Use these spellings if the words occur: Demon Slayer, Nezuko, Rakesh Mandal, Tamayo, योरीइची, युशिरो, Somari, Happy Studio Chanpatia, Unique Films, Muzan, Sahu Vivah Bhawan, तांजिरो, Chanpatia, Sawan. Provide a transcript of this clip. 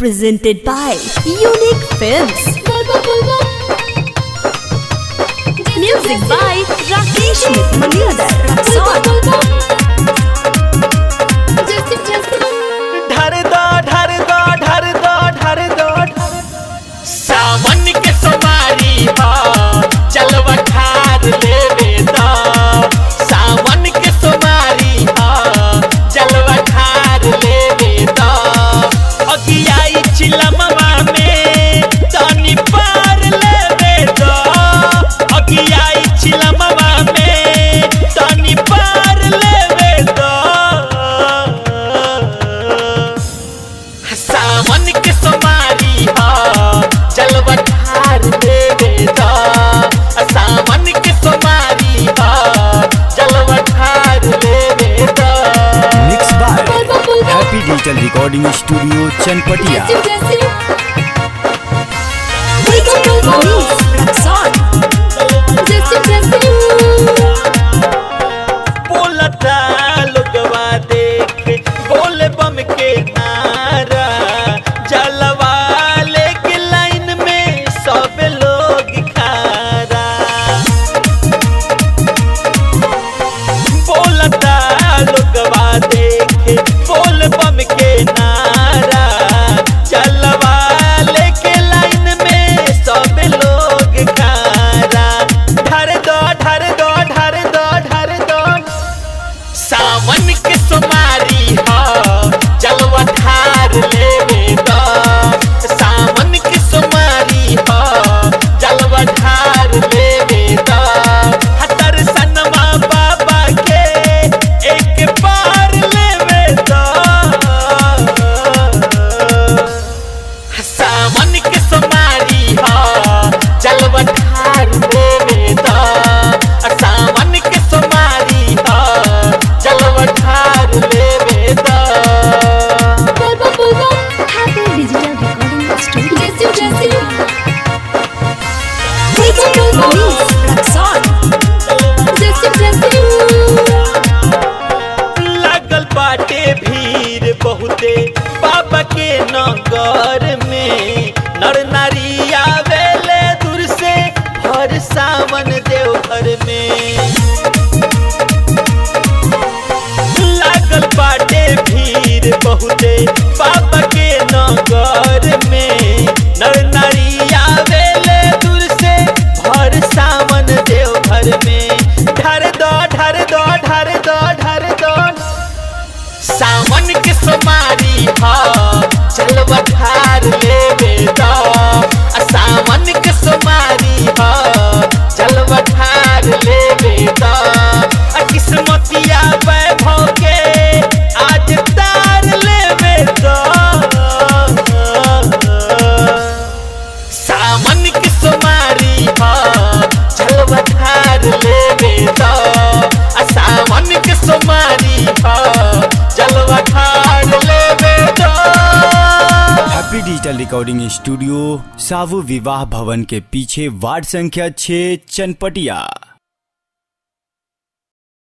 Presented by Unique Films. Music by Rakesh Mandal. Dhar do. Sawan ke samari ba, jalwa khar leve da. Sawan ke samari ba, jalwa khar leve da. Agiyai chilama mein, tani par leve da. Agiyai chilama mein, tani par leve da. Sawan ke samari ba, jalwa khar leve da. Sawan ke samari ba, jalwa khar leve da. Mixed by Happy Digital Recording Studio, Chanpatia. बहुते बाबा के नगर में नर नारी आवेले दूर से हर सावन देव घर में लागल बाटे भीड़ बहुते बाबा के नगर में नर नारी आवेले दूर से हर सावन देव घर में सावन के समारी हा जलवा धार लेवे दा सावन के समारी हा जलवा धार लेवे दा किस्मतिया वैभव के आज तार लेवे दा सावन के समारी हा जलवा धार लेवे दा सावन के समारी हा हैप्पी डिजिटल रिकॉर्डिंग स्टूडियो सावु विवाह भवन के पीछे वार्ड संख्या 6 चनपटिया।